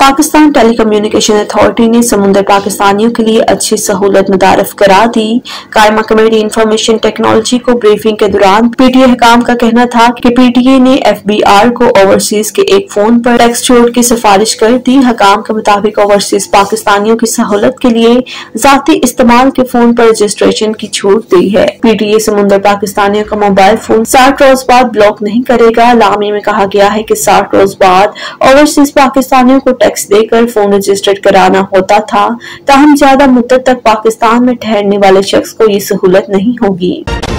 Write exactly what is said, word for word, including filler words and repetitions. Pakistan tele communication authority ने समुद्र पाकिस्तानियों के लिए अच्छी सहूलत मुतारफ करा दी। कायमा कमेटी इंफॉर्मेशन टेक्नोलॉजी को ब्रीफिंग के दौरान पीटीए हकाम का कहना था कि पीटीए ने एफबीआर को ओवरसीज के एक फोन पर टैक्स छोड़ की सिफारिश कर दी। हकाम के मुताबिक ओवरसीज पाकिस्तानियों की सहूलत के लिए जाती इस्तेमाल के फोन पर रजिस्ट्रेशन की छूट दी है। पीटीए समुद्र पाकिस्तानियों का मोबाइल फोन साठ रोज बाद ब्लॉक नहीं करेगा। लामी में कहा गया है की साठ रोज बाद ओवरसीज पाकिस्तानियों को टैक्स देकर फोन रजिस्टर्ड कराना होता था, ताहम ज्यादा मुद्दत तक पाकिस्तान में ठहरने वाले शख्स को ये सहूलत नहीं होगी।